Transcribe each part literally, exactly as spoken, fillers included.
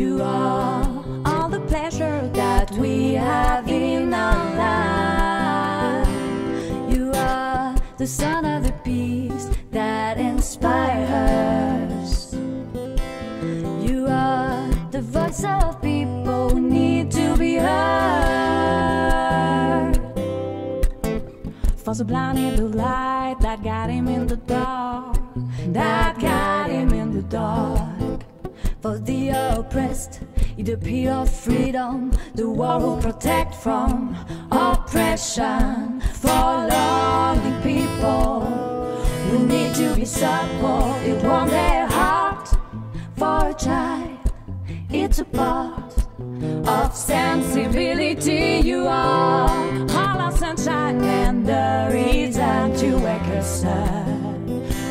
you are all the pleasure that we have in our life. You are the son of the peace that inspires us. You are the voice of people need to be heard. For the blinded the light that got him in the dark, that got him in the dark. For the oppressed, it appeal of freedom, the war who protect from oppression. For lonely people who need to be supported, it warms their heart. For a child, it's a part of sensibility. You are all our sunshine and the reason to wake us up.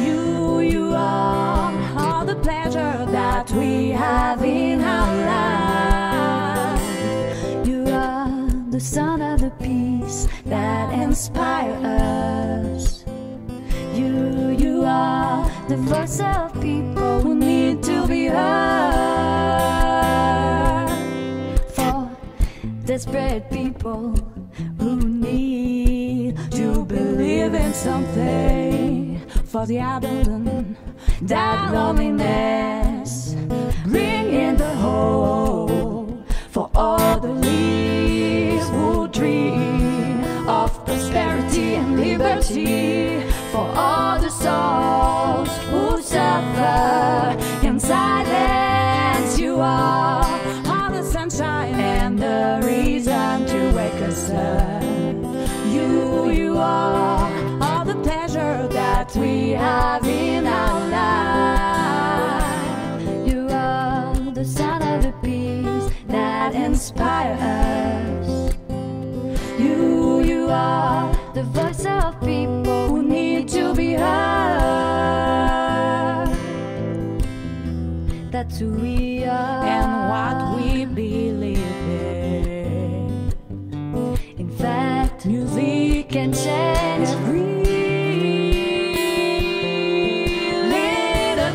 You, you are all the pleasure that we have in our life. You are the son of the peace that inspires us. You, you are the voice of people who need to be heard. For desperate people who need to believe in something. For the abandon, that loneliness, bring in the hope. For all the leaves who dream of prosperity and liberty. For all the souls who suffer in silence. You are all the sunshine and the reason to wake us up. You, you are all the pleasure that we have in our life. You are the son of the peace that inspires us. You, you are the voice of people who need to be heard. That's who we are and what we believe in. In fact, music can change everything. And the reason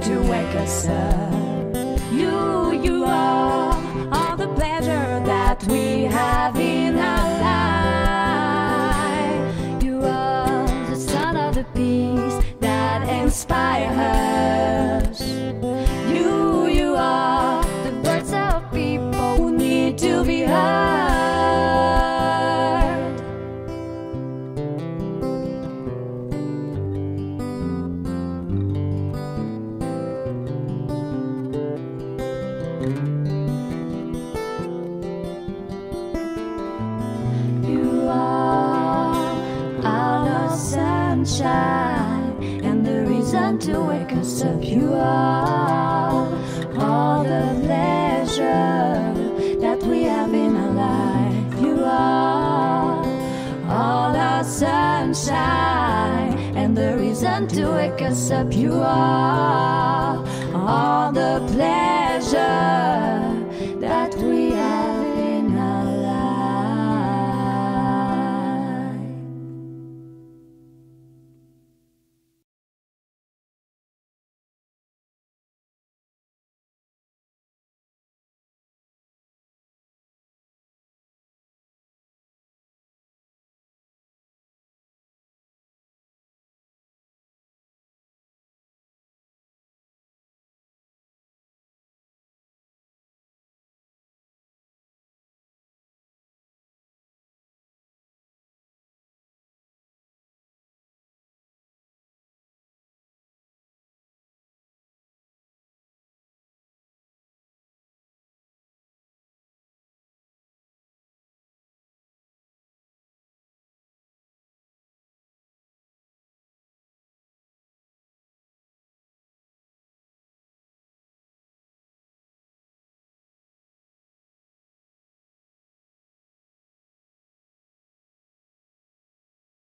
to wake us up. You, you are all the pleasure that we have in our life. You are the son of the peace that inspires us. You, you are the voice of people who need to be heard. And the reason to wake us up. You are all the pleasure that we have in our life. You are all our sunshine and the reason to wake us up. You are all the pleasure